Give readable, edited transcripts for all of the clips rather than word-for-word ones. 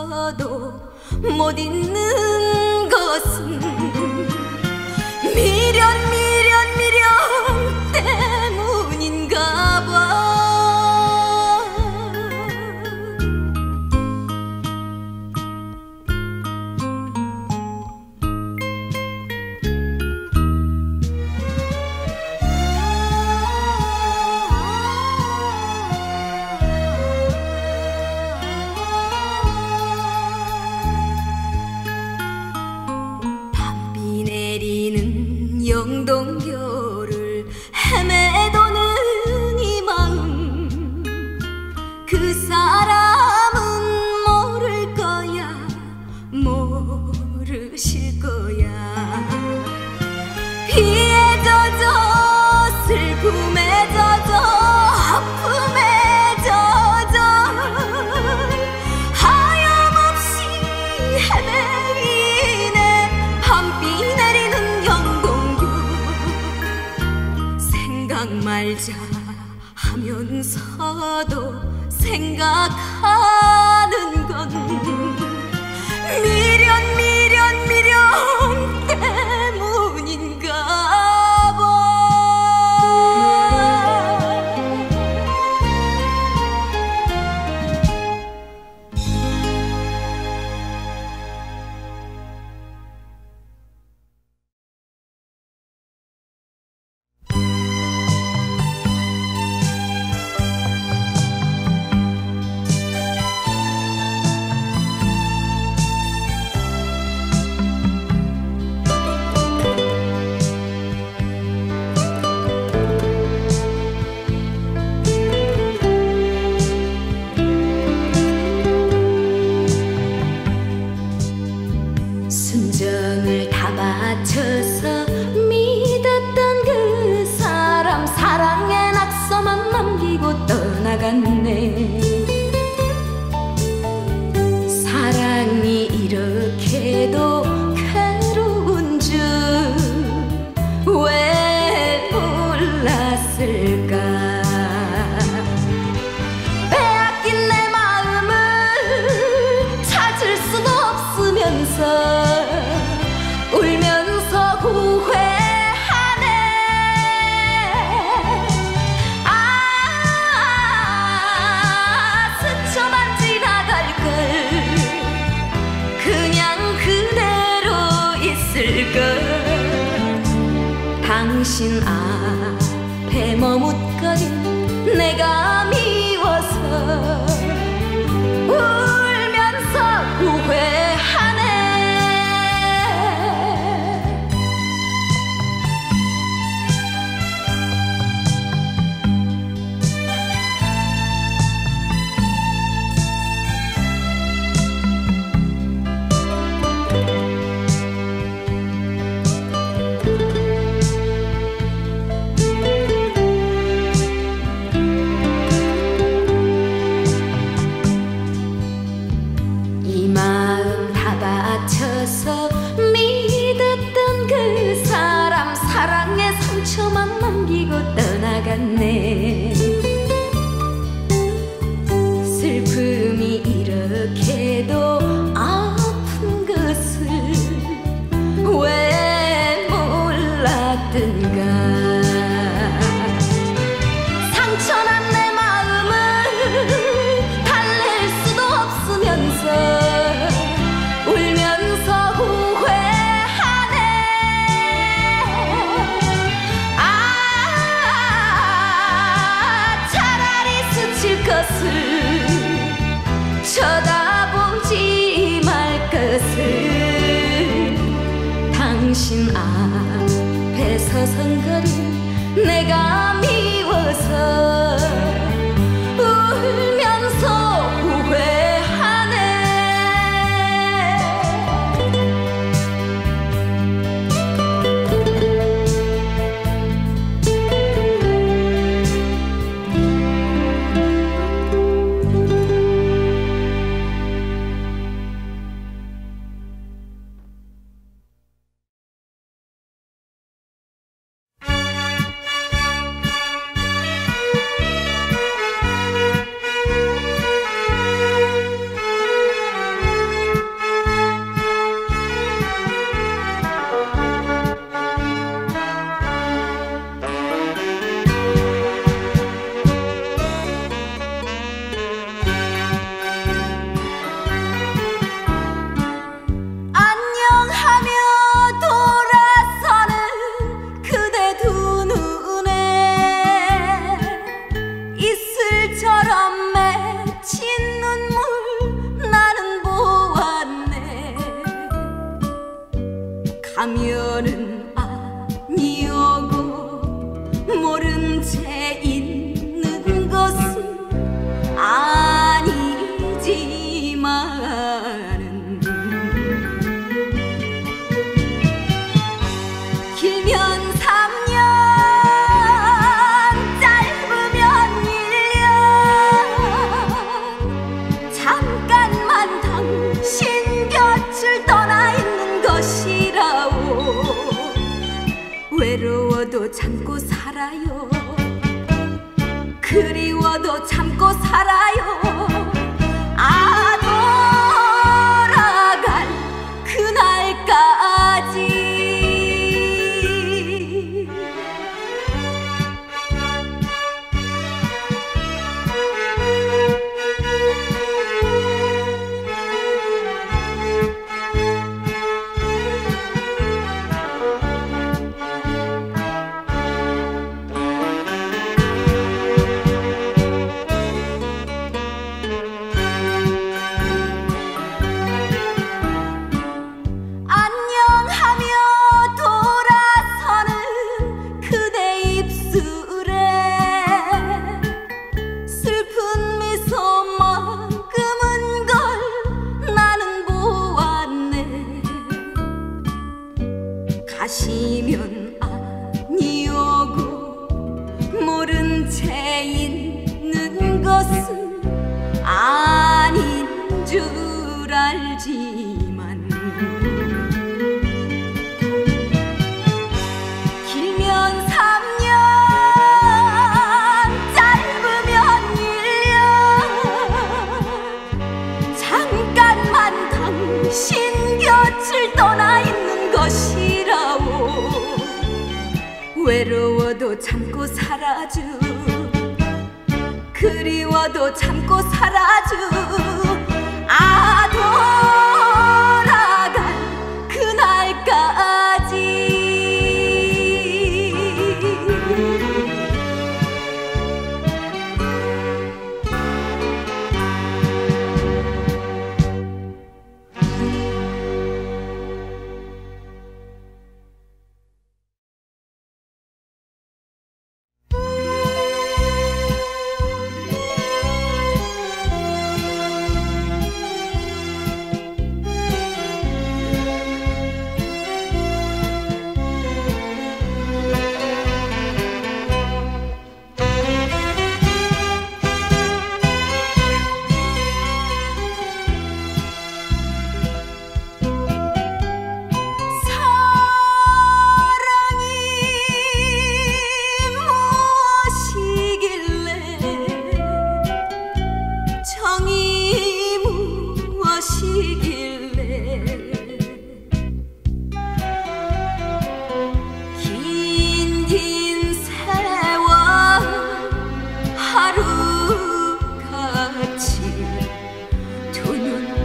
있어도 못 잊는 것은 미련 때문인가 봐. 밤비 내리는 영동교를 헤매도는 이 마음, 그 사람은 모를 거야, 모르실 거야. 피에 젖어, 슬픔에 젖어, 아픔에 젖어, 하염없이 헤매이네 밤비 내리는 영동교. 생각 말자 하면서도 생각하는 건 미련 때문인가 봐. 순정을 다 바쳐서 믿었던 그 사람, 사랑의 낙서만 남기고 떠나갔네. 사랑이 이렇게도 괴로운 줄 왜 몰랐을까. 당신 앞에 머뭇거린 내가 미워서 울면서 후회하네. 믿었던 그 사람, 사랑의 상처만 남기고 떠나갔네. 슬픔이 이렇게도 아픈 것을 왜 몰랐던가. 쳐다보지 말 것을. 당신 앞에 서성거린 내가 미워서 울면서 사면은 아니오고 모른 채 있는 것은 아니지만은 길면 3년 짧으면 1년 잠깐만 당신 곁을 떠나 있는 것이라오. 외로워도 참고 살아요. 그리워도 참고 살아요. 아, 돌아갈 그날까지. 가시면 아니오고 모른 채 있는 것은 아닌 줄 알지만 길면 3년 짧으면 1년 잠깐만 당신 곁을 떠나 있는 것이 외로워도 참고 살아줘. 그리워도 참고 살아줘. 아, 돌아갈 그날까지.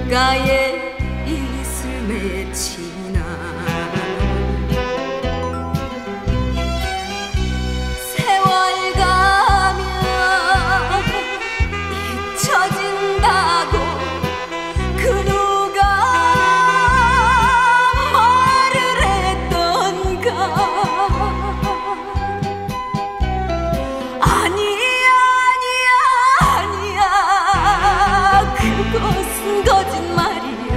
나의 입술 맺히나 세월 가면 잊혀진다고 그 누가 말을 했던가. 아니야 그것은 거짓말이야.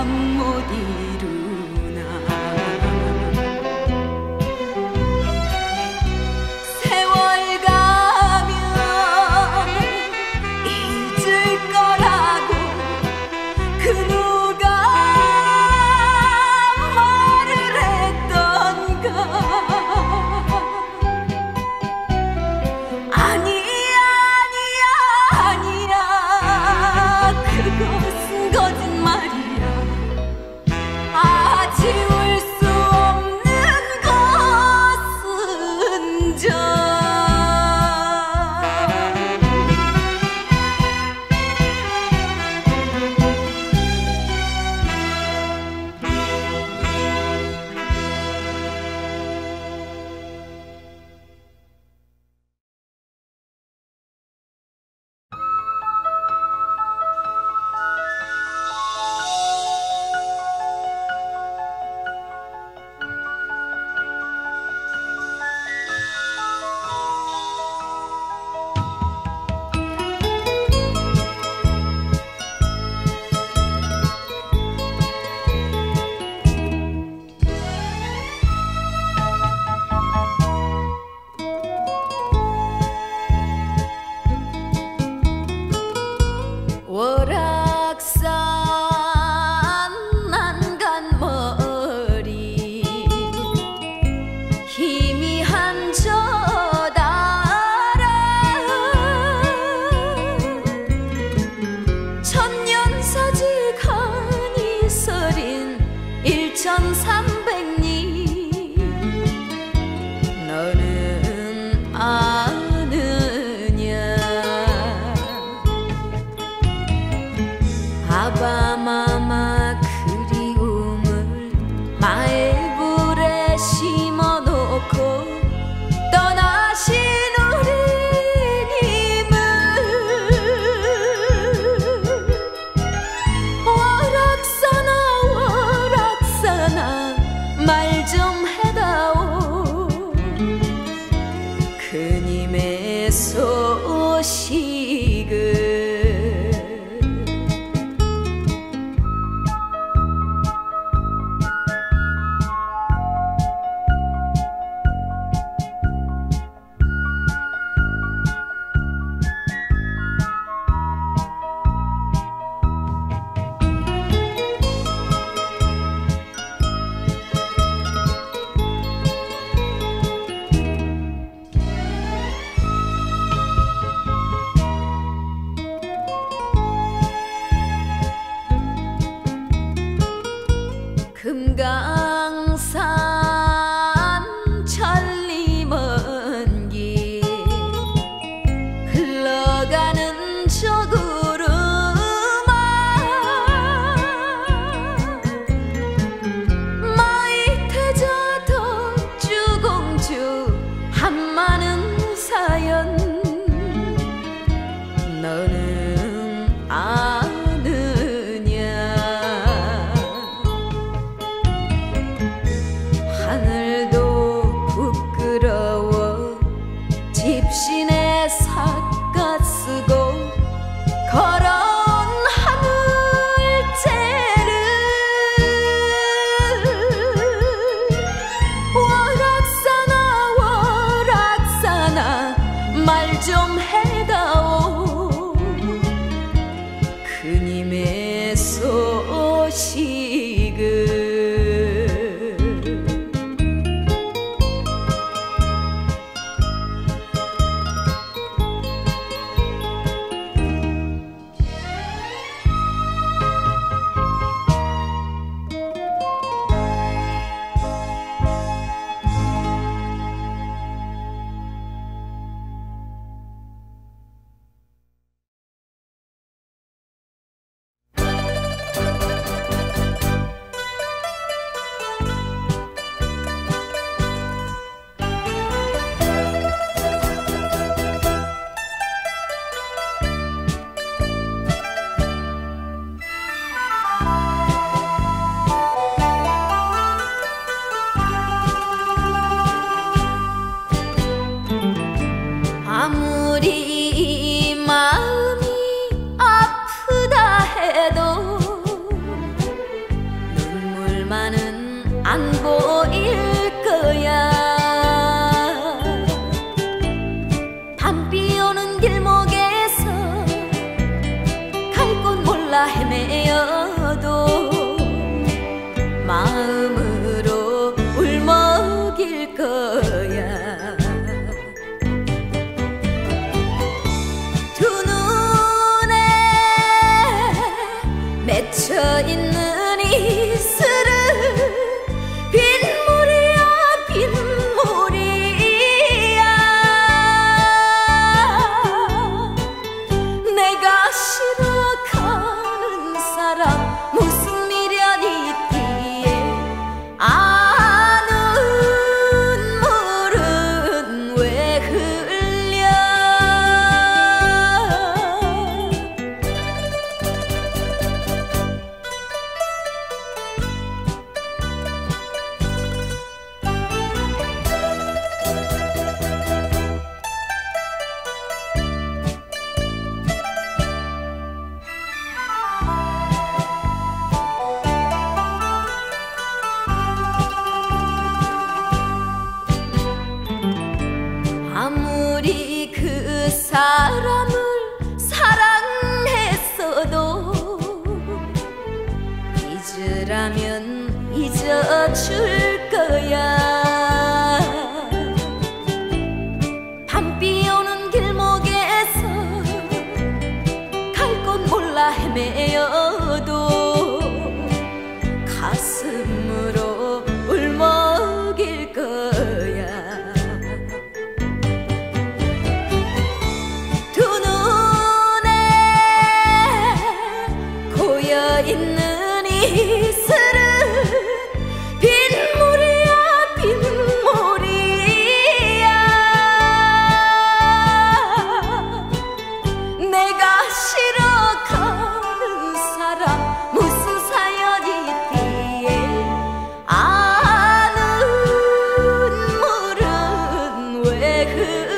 잠 못 이루나 세월 가면 잊을 거라고 그 누가 말을 했던가. 아니야 그것은 거짓말이야. 지울 수 없는 것은 저 되어도 마음으로 울먹일 거야. 두 눈에 맺혀있는 이슬은 빗물이야, 빗물이야. 내가 싫어하는 사람 무슨 미련이 있기에 아 눈물은 왜 흘려. 아무리 그 사람을 사랑했어도 잊으라면 잊어줄 거야. 밤비 오는 길목에서 갈 곳 몰라 헤매어도 가슴으로 울먹일 거야. 두 눈에 고여있는 이슬은 빗물이야, 빗물이야. 내가 싫어 가는 사람 무슨 사연이 있기에 아 눈물은 왜 흘려.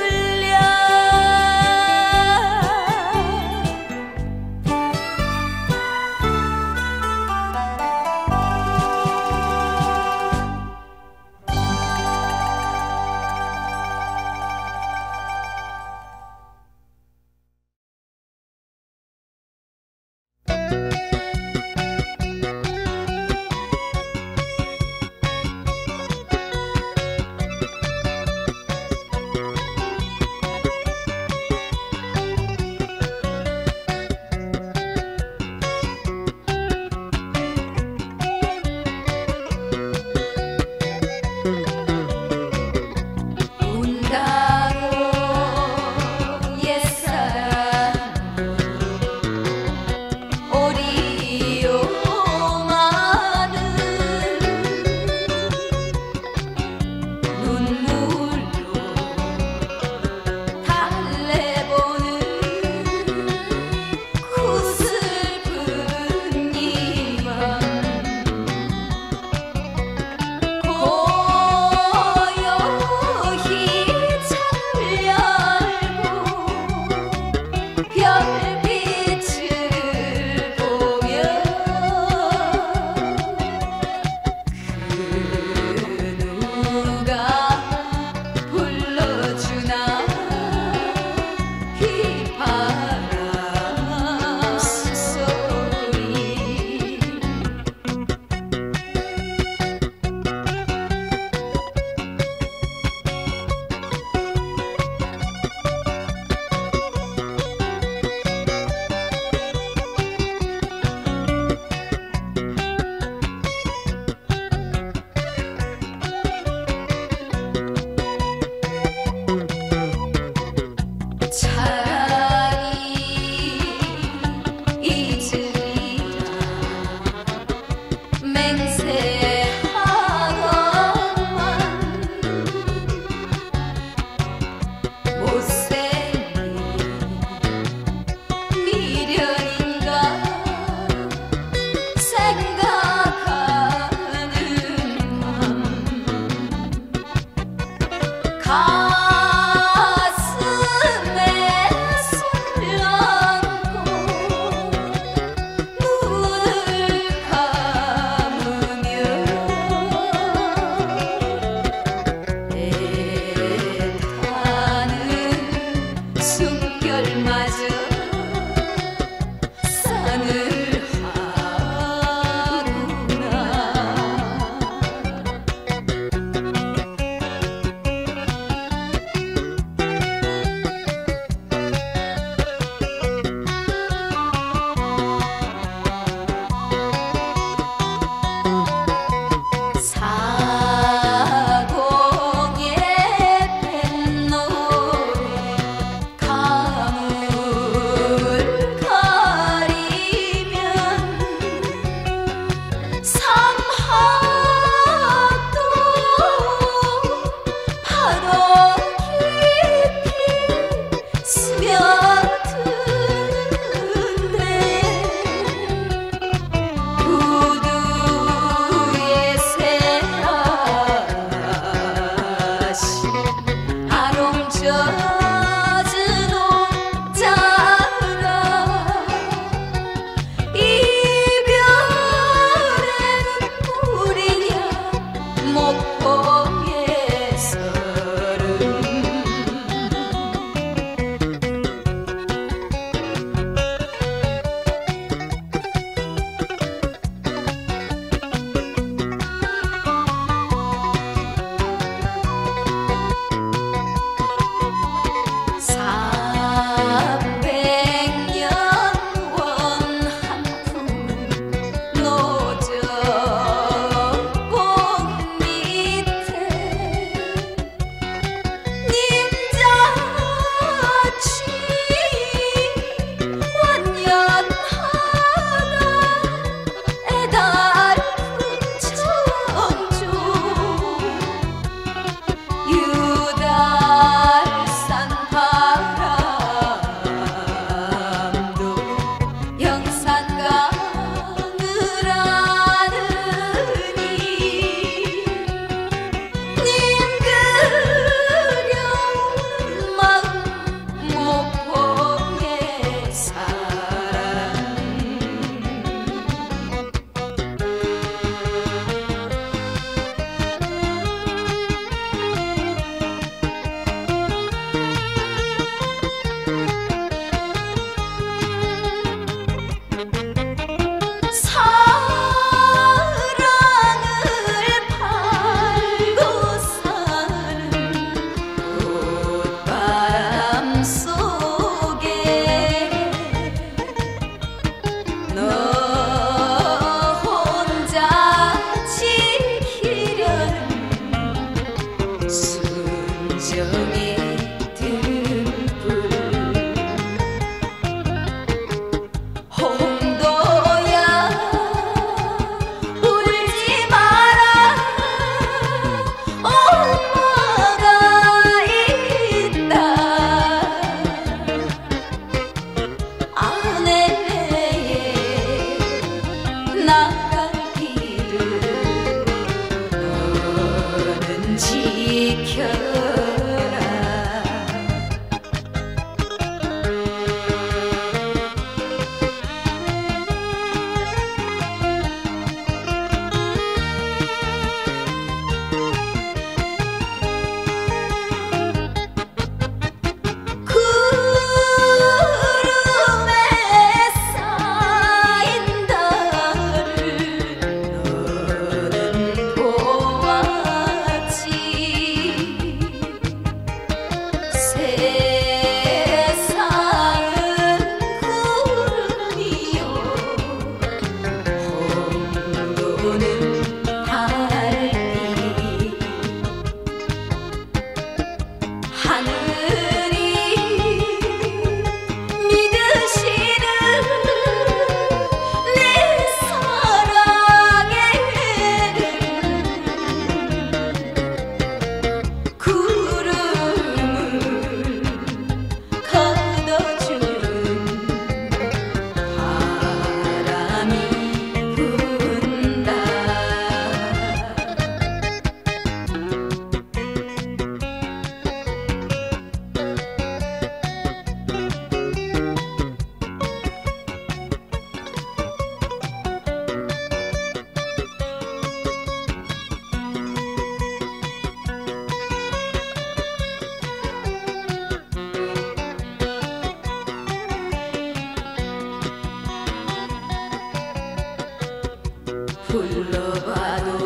불러봐도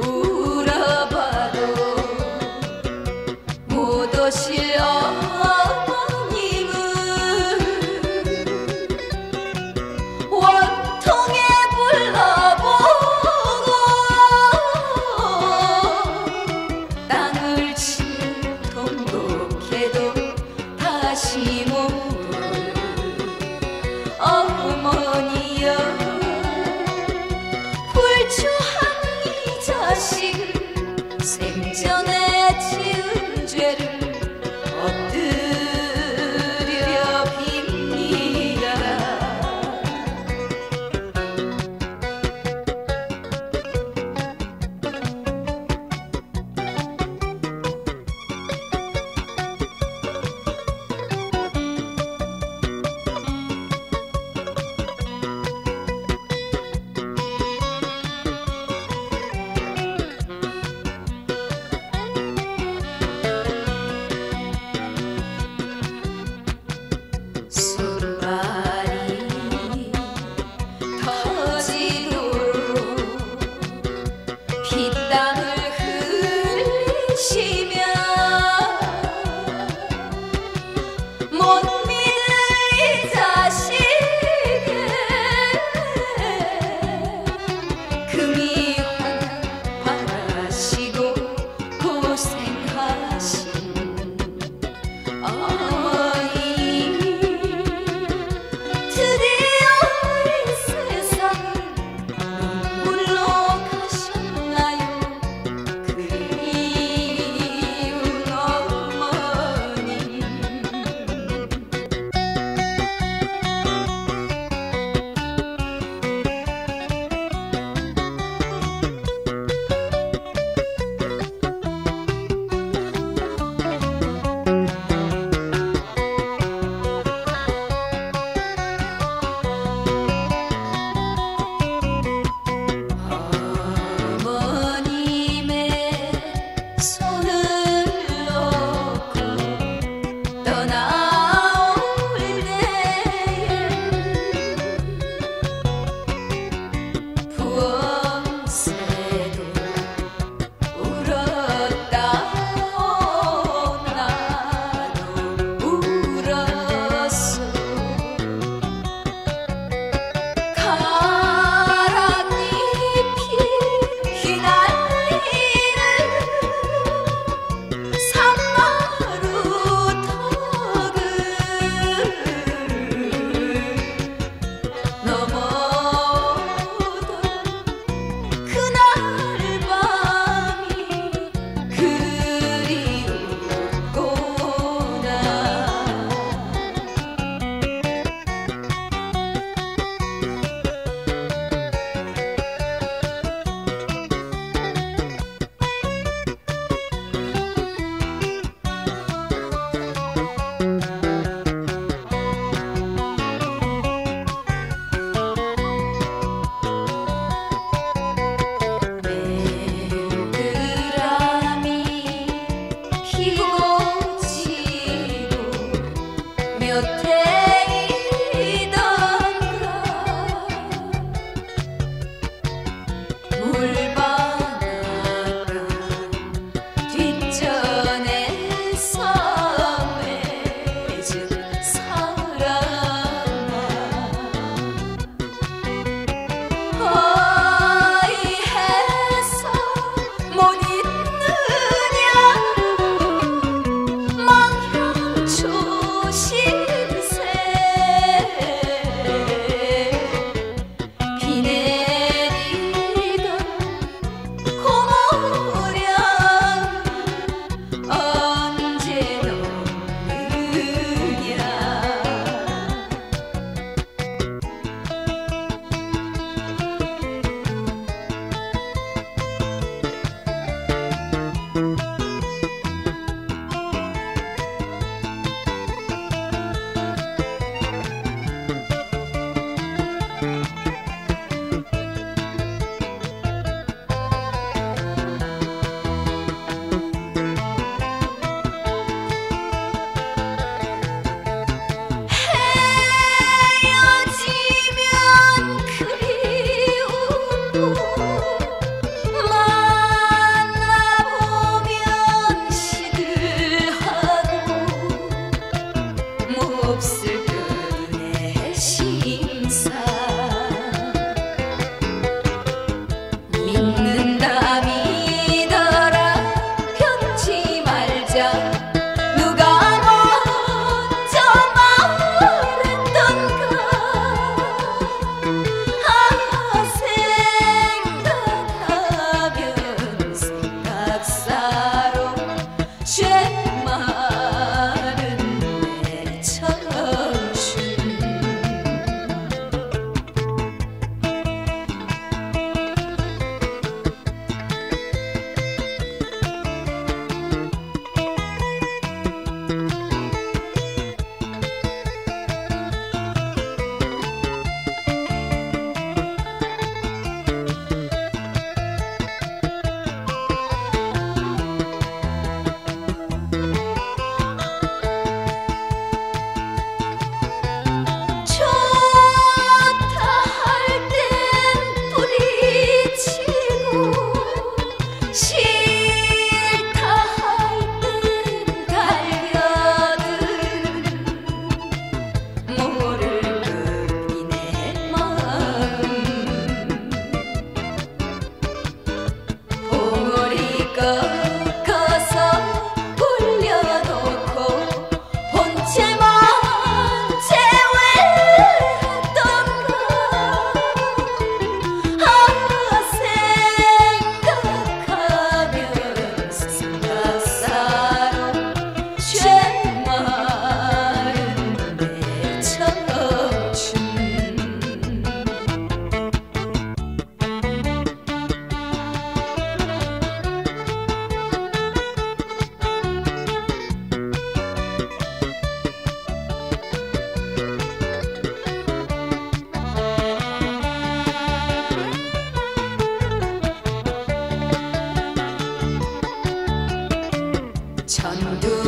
울어봐도 못 오실 어머님은 원통에 불러보고 땅을 치는 통곡해도 다시 못 올 어머니여.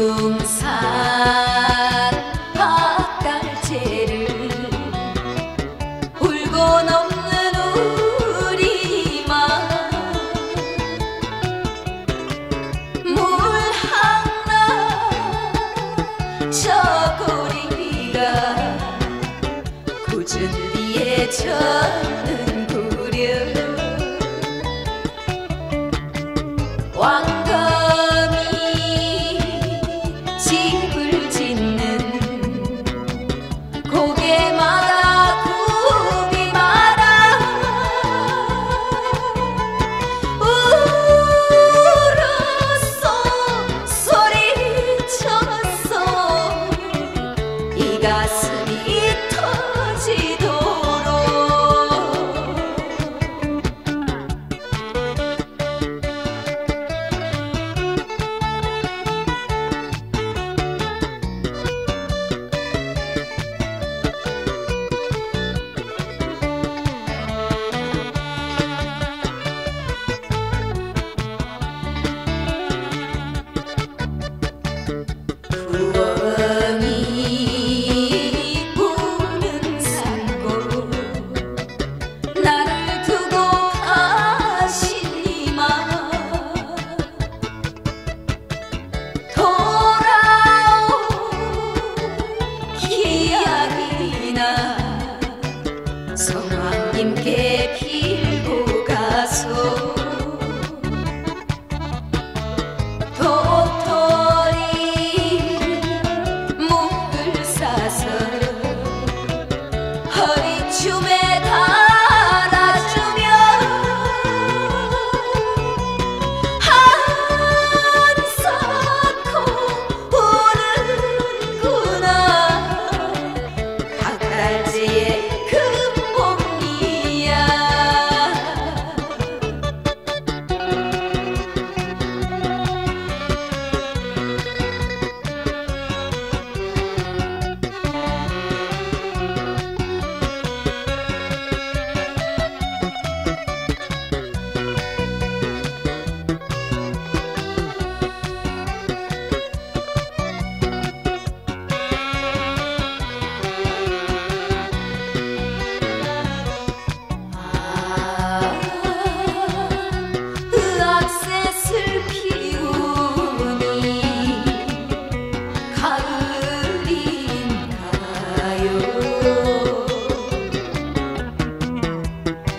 부동산 밭갈채를 울고 넘는 우리 마음 물 하나 저 고리가 꾸준히에 젖는 구려 왕건 가슴이 터지도록 성황님께 빌고 가서 도토리 목을 싸서 허리춤에 달아주며 한사코 우는구나 닭갈지에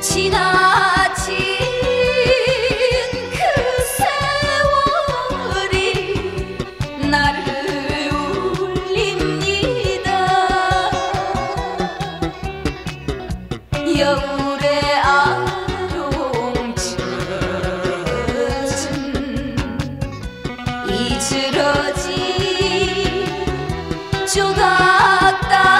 지나친 그 세월이 나를 울립니다. 여울의 아롱쯤 이지러진 조각 따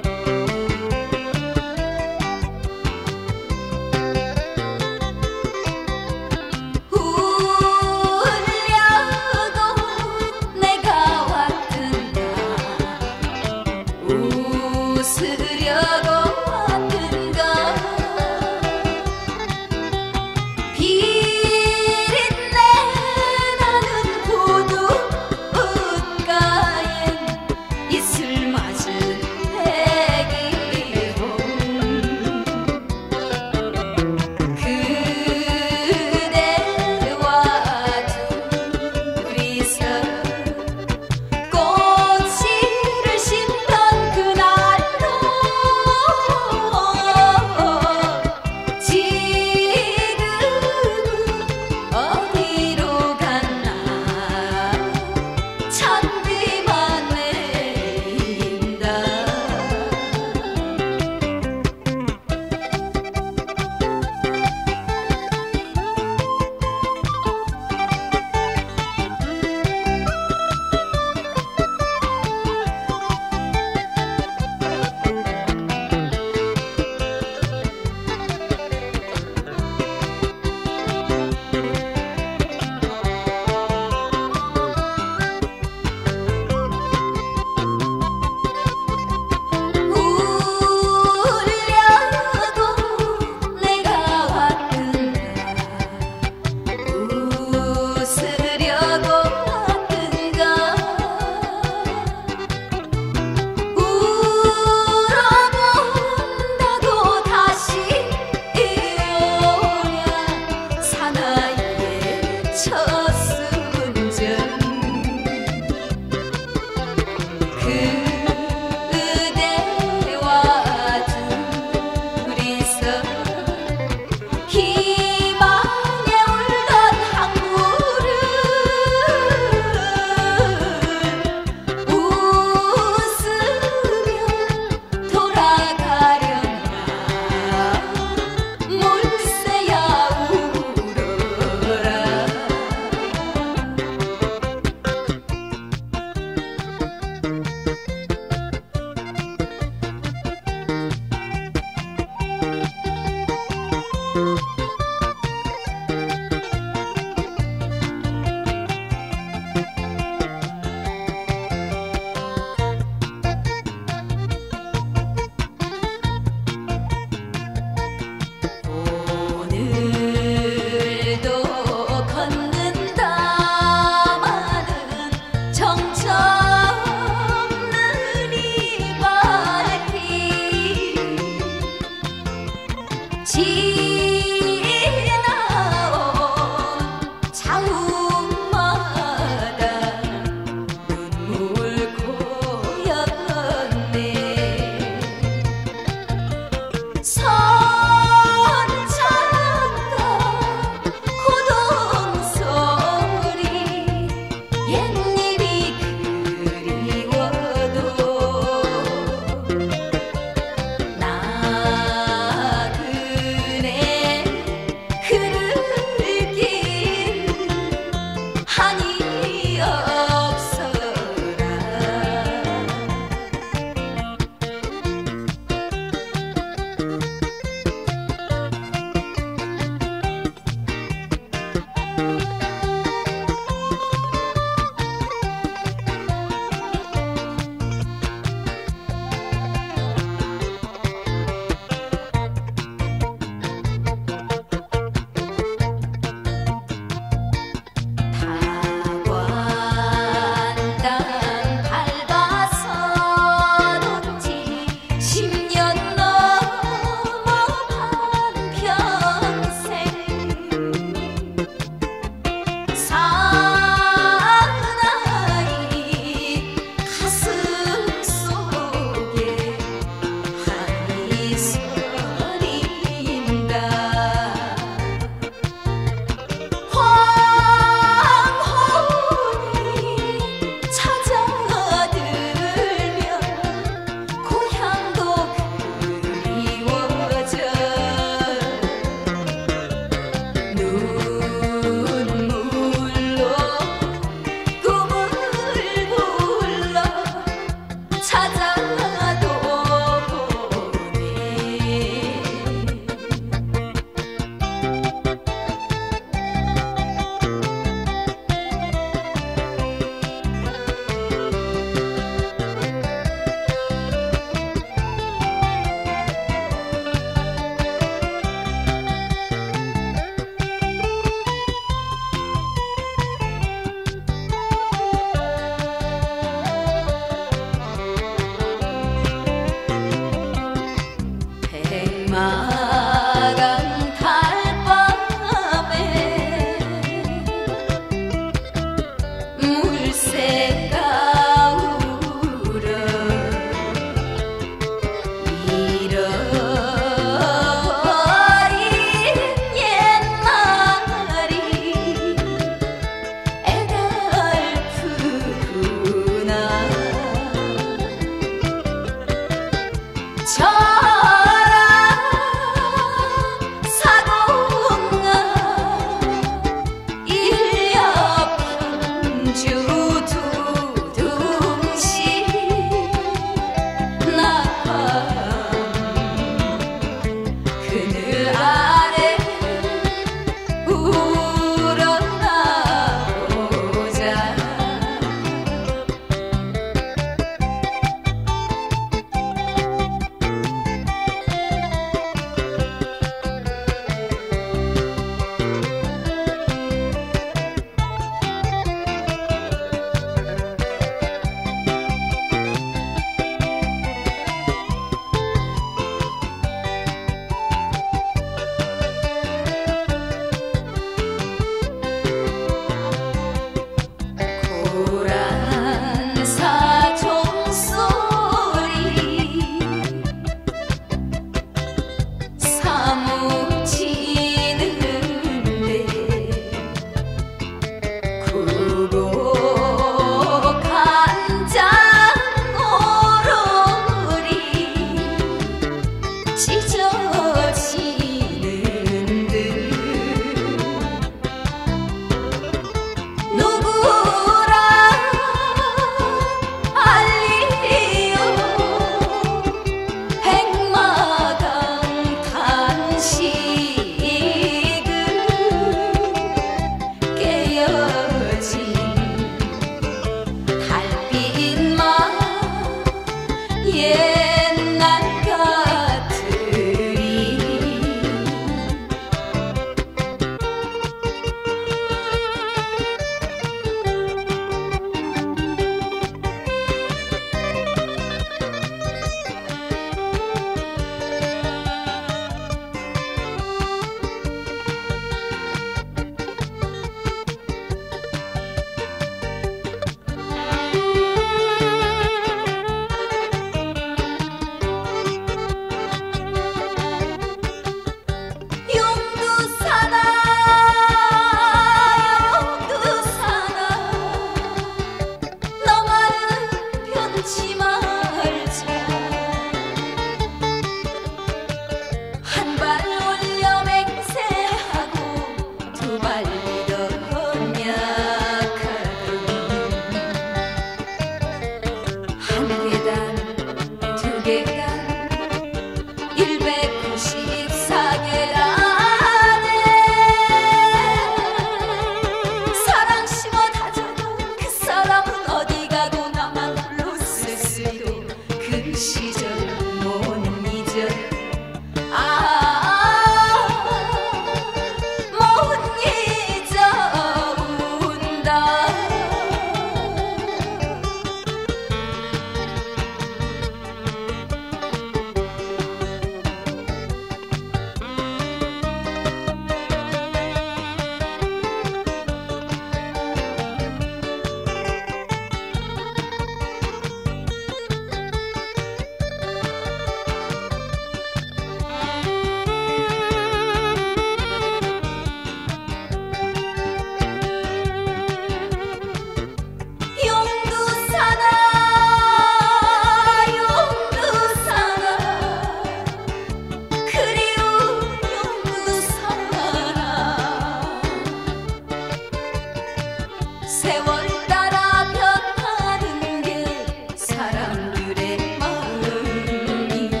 세월 따라 변하는 게 사람들의 마음이야.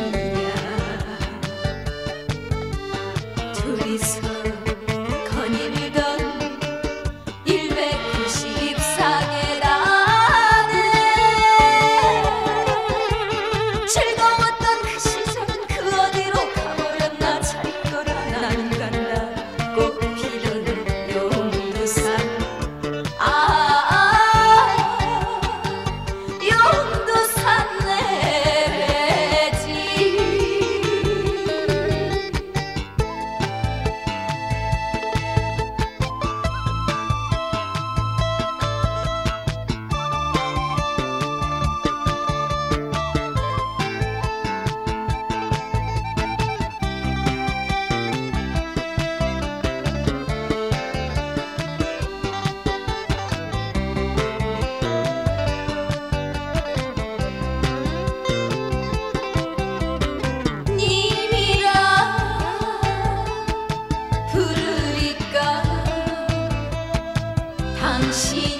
둘이서 거닐던 194계단에 즐거웠던 그 시절은 그 어디로 가버렸나. 잘거라 나는 간다. 꽃 피는 용두산. 당신